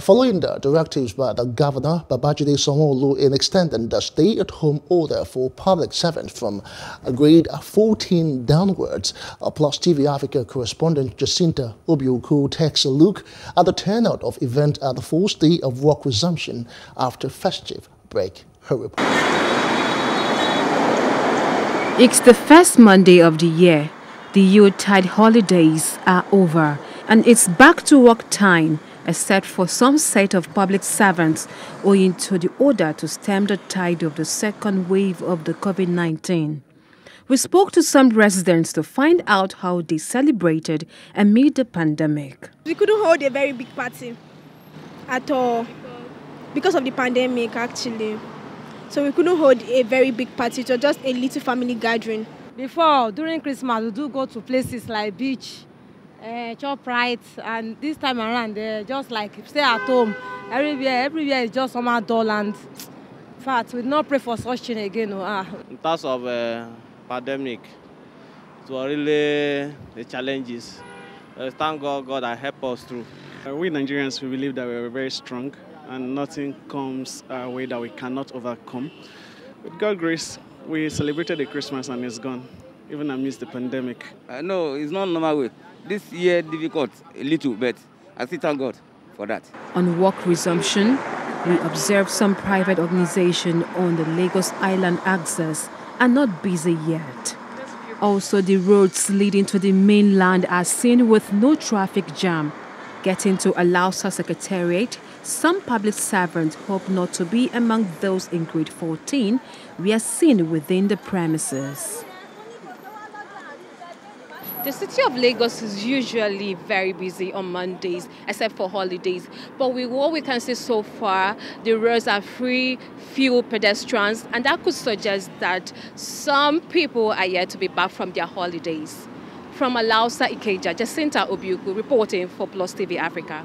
following the directives by the governor, Babajide Sanwo-Olu, in extending the stay-at-home order for public servants from grade 14 downwards. Plus TV Africa correspondent Jacinta Obiukwu takes a look at the turnout of events at the first day of work resumption after festive break. Her report. It's the first Monday of the year. The Yuletide holidays are over, and it's back to work time, except for some set of public servants owing to the order to stem the tide of the second wave of the COVID-19. We spoke to some residents to find out how they celebrated amid the pandemic. We couldn't hold a very big party at all because of the pandemic, actually. So we couldn't hold a very big party, it was just a little family gathering. Before, during Christmas, we do go to places like beach, shop right, and this time around, just like stay at home. Everywhere is just somehow dull, and in fact, we not pray for such thing again. In terms of pandemic, it was really the challenges. Thank God that helped us through. We Nigerians, we believe that we are very strong, and nothing comes our way that we cannot overcome. With God's grace, we celebrated the Christmas and it's gone, even amidst the pandemic. No, it's not normal way. This year difficult, a little, but I still thank God for that. On work resumption, we observed some private organization on the Lagos Island axis are not busy yet. Also, the roads leading to the mainland are seen with no traffic jam. Getting to Alausa Secretariat, some public servants hope not to be among those in grade 14 we are seen within the premises. The city of Lagos is usually very busy on Mondays, except for holidays. But what we can see so far, the roads are free, few pedestrians, and that could suggest that some people are yet to be back from their holidays. From Alausa, Ikeja, Jacinta Obiukwu reporting for Plus TV Africa.